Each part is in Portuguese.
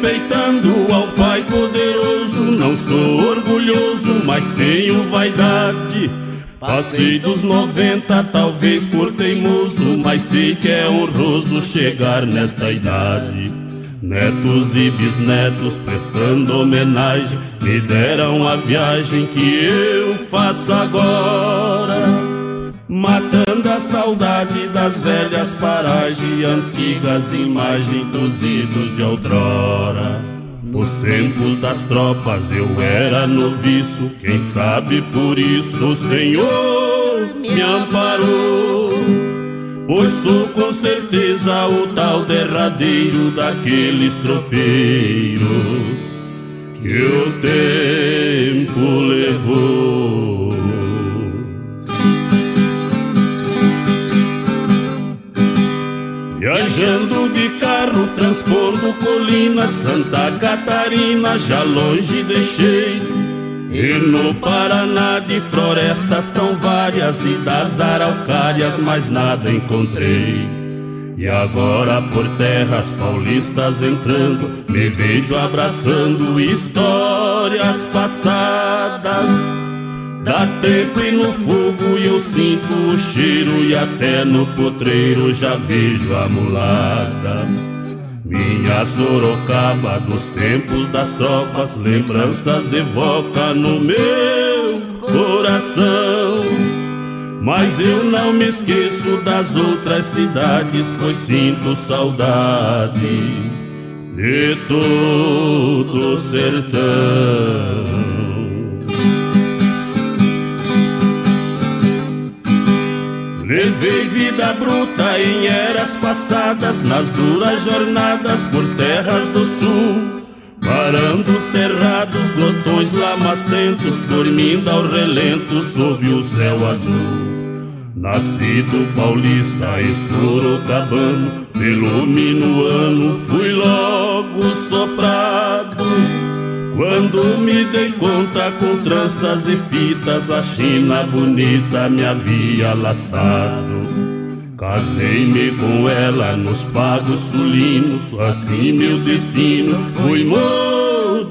respeitando ao Pai poderoso. Não sou orgulhoso, mas tenho vaidade. Passei dos 90, talvez por teimoso, mas sei que é honroso chegar nesta idade. Netos e bisnetos prestando homenagem me deram a viagem que eu faço agora, matando a saudade das velhas paragens, antigas imagens dos idos de outrora. Nos tempos das tropas eu era noviço, quem sabe por isso o Senhor me amparou, pois sou com certeza o tal derradeiro daqueles tropeiros que o tempo levou. Viajando de carro, transbordo colina, Santa Catarina já longe deixei, e no Paraná de florestas tão várias e das araucárias mais nada encontrei. E agora por terras paulistas entrando, me vejo abraçando histórias passadas. Dá tempo e no fogo eu sinto o cheiro, e até no potreiro já vejo a mulata. Minha Sorocaba dos tempos das tropas, lembranças evoca no meu coração. Mas eu não me esqueço das outras cidades, pois sinto saudade de todo o sertão. Levei vida bruta em eras passadas, nas duras jornadas por terras do sul, parando cerrados, glotões lamacentos, dormindo ao relento sob o céu azul. Nascido paulista e sorocabano, pelo minuano fui logo soprado. Quando me dei conta, com tranças e fitas, a China bonita me havia laçado. Casei-me com ela nos pagos sulinos, assim meu destino foi modificado,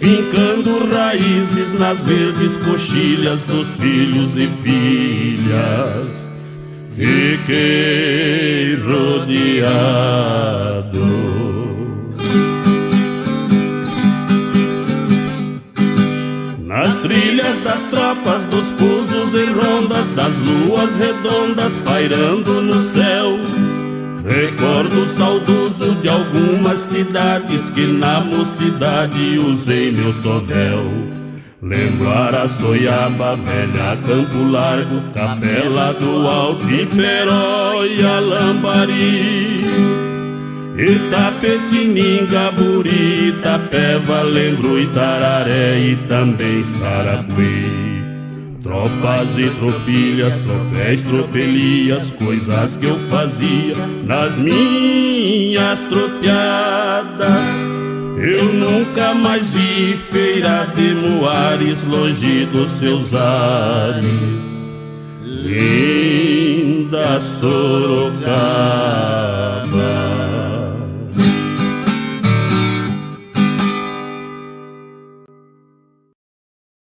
fincando raízes nas verdes coxilhas dos filhos e filhas. Fiquei rodeado. Nas trilhas das tropas, dos pousos e rondas, das luas redondas pairando no céu, recordo saudoso de algumas cidades que na mocidade usei meu sovel. Lembro Araçoiaba, velha Campo Largo, Capela do Alto, Iperóia, Lambari, Itapetininga, Buri, Itapeva, lembro Itararé e também Sarapuí. Tropas e tropilhas, tropéis, tropelias, coisas que eu fazia nas minhas tropeadas. Eu nunca mais vi feiras de moares longe dos seus ares, linda Sorocaba.